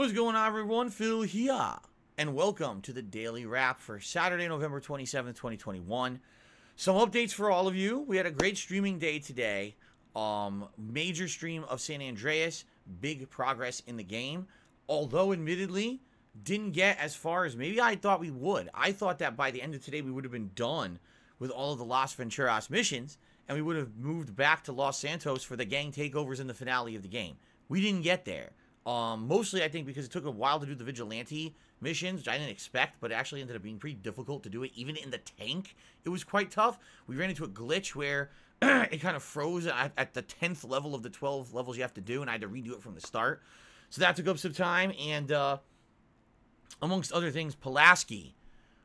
What's going on, everyone? Phil here, and welcome to the Daily Wrap for Saturday, November 27th, 2021. Some updates for all of you. We had a great streaming day today. Major stream of San Andreas. Big progress in the game. Although, admittedly, didn't get as far as maybe I thought we would. I thought that by the end of today, we would have been done with all of the Las Venturas missions, and we would have moved back to Los Santos for the gang takeovers and the finale of the game. We didn't get there. Mostly, I think, because it took a while to do the vigilante missions, which I didn't expect, but it actually ended up being pretty difficult to do it. Even in the tank, it was quite tough. We ran into a glitch where it kind of froze at the 10th level of the 12 levels you have to do, and I had to redo it from the start. So that took up some time, and amongst other things, Pulaski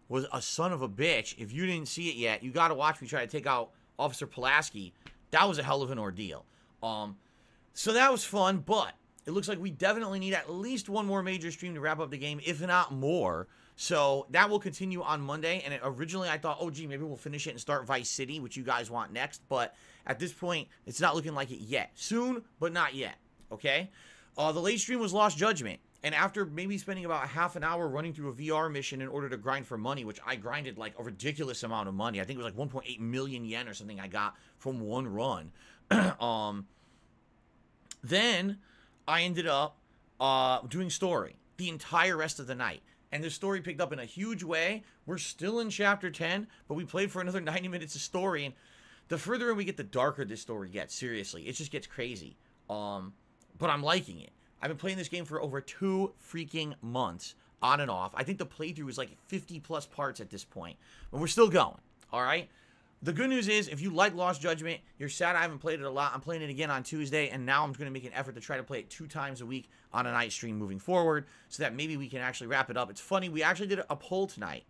was a son of a bitch. If you didn't see it yet, you got to watch me try to take out Officer Pulaski. That was a hell of an ordeal. So that was fun, but it looks like we definitely need at least one more major stream to wrap up the game, if not more. So that will continue on Monday. And originally I thought, oh, gee, maybe we'll finish it and start Vice City, which you guys want next. But at this point, it's not looking like it yet. Soon, but not yet. Okay? The late stream was Lost Judgment. And after maybe spending about half an hour running through a VR mission in order to grind for money, which I grinded like a ridiculous amount of money. I think it was like 1.8 million yen or something I got from one run. Then I ended up doing story the entire rest of the night. And the story picked up in a huge way. We're still in Chapter 10, but we played for another 90 minutes of story. And the further in we get, the darker this story gets. Seriously, it just gets crazy. But I'm liking it. I've been playing this game for over 2 freaking months, on and off. I think the playthrough is like 50-plus parts at this point. But we're still going, all right? The good news is, if you like Lost Judgment, you're sad I haven't played it a lot. I'm playing it again on Tuesday, and now I'm going to make an effort to try to play it 2 times a week on a night stream moving forward, so that maybe we can actually wrap it up. It's funny, we actually did a poll tonight.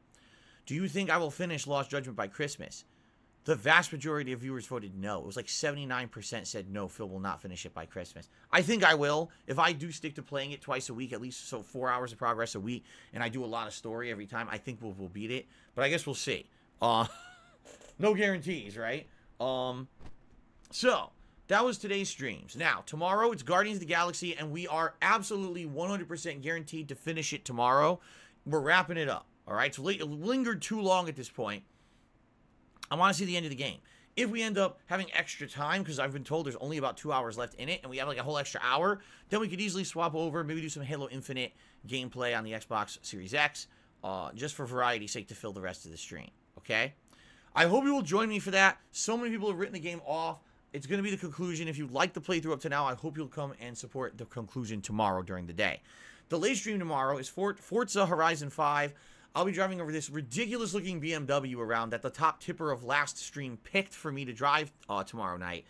Do you think I will finish Lost Judgment by Christmas? The vast majority of viewers voted no. It was like 79% said no, Phil will not finish it by Christmas. I think I will. If I do stick to playing it twice a week, at least so 4 hours of progress a week, and I do a lot of story every time, I think we'll beat it. But I guess we'll see. No guarantees, right? So, that was today's streams. Now, tomorrow, it's Guardians of the Galaxy, and we are absolutely 100% guaranteed to finish it tomorrow. We're wrapping it up, all right? So, it lingered too long at this point. I want to see the end of the game. If we end up having extra time, because I've been told there's only about 2 hours left in it, and we have like a whole extra hour, then we could easily swap over, maybe do some Halo Infinite gameplay on the Xbox Series X, just for variety's sake to fill the rest of the stream, okay? I hope you will join me for that. So many people have written the game off. It's going to be the conclusion. If you like the playthrough up to now, I hope you'll come and support the conclusion tomorrow during the day. The late stream tomorrow is Forza Horizon 5. I'll be driving over this ridiculous-looking BMW around that the top tipper of last stream picked for me to drive tomorrow night.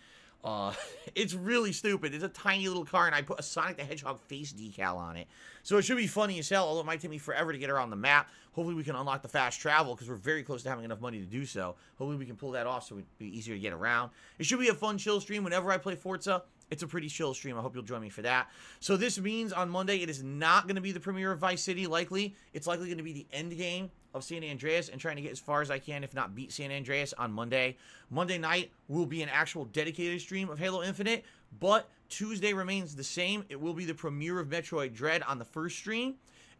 It's really stupid. It's a tiny little car, and I put a Sonic the Hedgehog face decal on it. So it should be funny as hell, although it might take me forever to get around the map. Hopefully we can unlock the fast travel, because we're very close to having enough money to do so. Hopefully we can pull that off so it'd be easier to get around. It should be a fun, chill stream. Whenever I play Forza, it's a pretty chill stream. I hope you'll join me for that. So this means on Monday, it is not going to be the premiere of Vice City, likely. It's likely going to be the end game of San Andreas and trying to get as far as I can, if not beat San Andreas on Monday. Monday night will be an actual dedicated stream of Halo Infinite, but Tuesday remains the same. It will be the premiere of Metroid Dread on the first stream.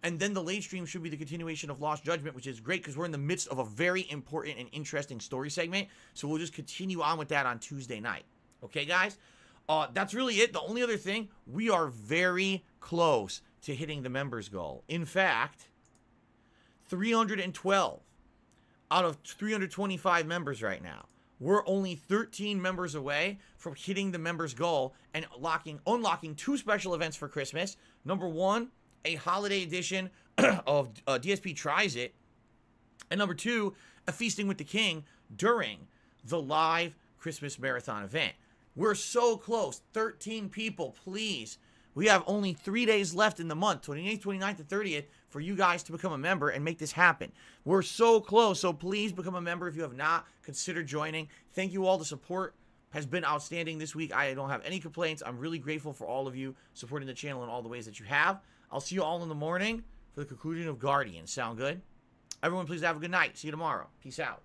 And then the late stream should be the continuation of Lost Judgment, which is great because we're in the midst of a very important and interesting story segment. So we'll just continue on with that on Tuesday night. Okay, guys? That's really it. The only other thing, we are very close to hitting the members goal. In fact, 312 out of 325 members right now. We're only 13 members away from hitting the members goal and unlocking 2 special events for Christmas. Number 1, a holiday edition of DSP Tries It. And number 2, a Feasting with the King during the live Christmas marathon event. We're so close. 13 people, please. We have only 3 days left in the month, 28th, 29th, and 30th, for you guys to become a member and make this happen. We're so close, so please become a member if you have not. Consider joining. Thank you all. The support has been outstanding this week. I don't have any complaints. I'm really grateful for all of you supporting the channel in all the ways that you have. I'll see you all in the morning for the conclusion of Guardians. Sound good? Everyone, please have a good night. See you tomorrow. Peace out.